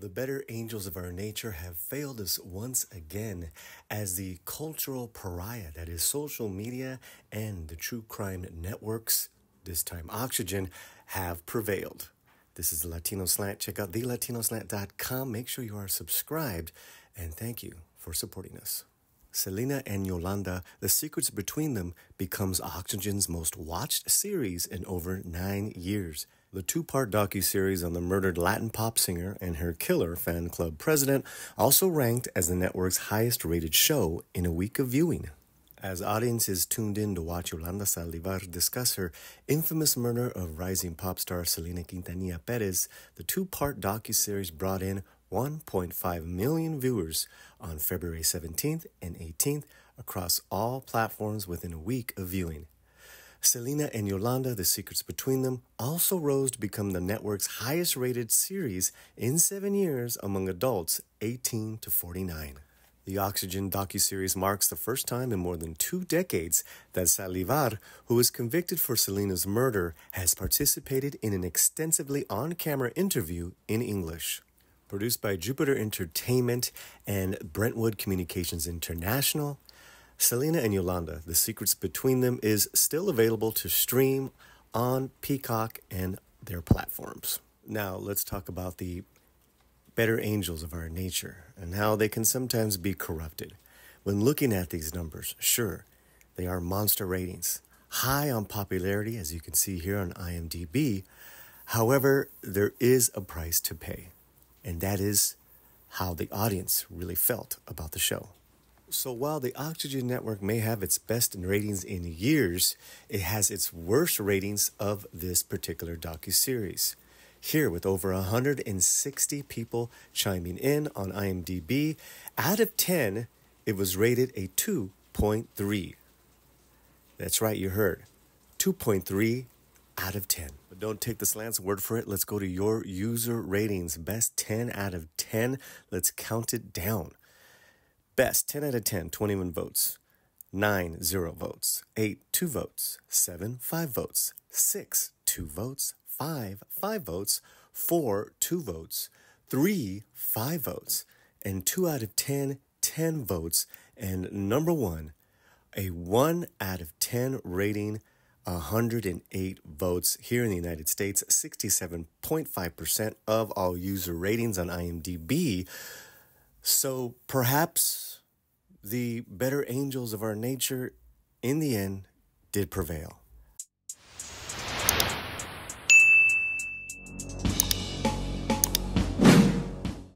The better angels of our nature have failed us once again as the cultural pariah that is social media and the true crime networks, this time Oxygen, have prevailed. This is Latino Slant. Check out thelatinoslant.com. Make sure you are subscribed, and thank you for supporting us. Selena and Yolanda, The Secrets Between Them, becomes Oxygen's most watched series in over 9 years. The two-part docuseries on the murdered Latin pop singer and her killer fan club president also ranked as the network's highest-rated show in a week of viewing. As audiences tuned in to watch Yolanda Saldivar discuss her infamous murder of rising pop star Selena Quintanilla Perez, the two-part docuseries brought in 1.5 million viewers on February 17th and 18th across all platforms within a week of viewing. Selena and Yolanda, The Secrets Between Them, also rose to become the network's highest-rated series in 7 years among adults 18 to 49. The Oxygen docuseries marks the first time in more than 2 decades that Saldivar, who was convicted for Selena's murder, has participated in an extensively on-camera interview in English. Produced by Jupiter Entertainment and Brentwood Communications International, Selena and Yolanda, The Secrets Between Them, is still available to stream on Peacock and their platforms. Now, let's talk about the better angels of our nature and how they can sometimes be corrupted. When looking at these numbers, sure, they are monster ratings, high on popularity, as you can see here on IMDb. However, there is a price to pay, and that is how the audience really felt about the show. So while the Oxygen network may have its best ratings in years, it has its worst ratings of this particular docuseries. Here, with over 160 people chiming in on IMDb, out of 10, it was rated a 2.3. That's right, you heard. 2.3 out of 10. But don't take the Slant's word for it. Let's go to your user ratings. Best 10 out of 10. Let's count it down. Best 10 out of 10, 21 votes. 9, 0 votes. 8, 2 votes. 7, 5 votes. 6, 2 votes. 5 votes, 4, 2 votes, 3, 5 votes, and 2 out of 10, 10 votes, and number one, a 1 out of 10 rating, 108 votes here in the United States. 67.5% of all user ratings on IMDb. So perhaps the better angels of our nature in the end did prevail.